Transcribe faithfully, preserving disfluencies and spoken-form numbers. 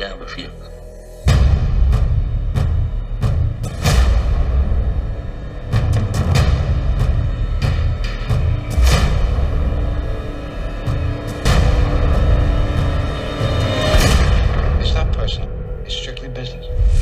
down with you. It's not personal, it's strictly business.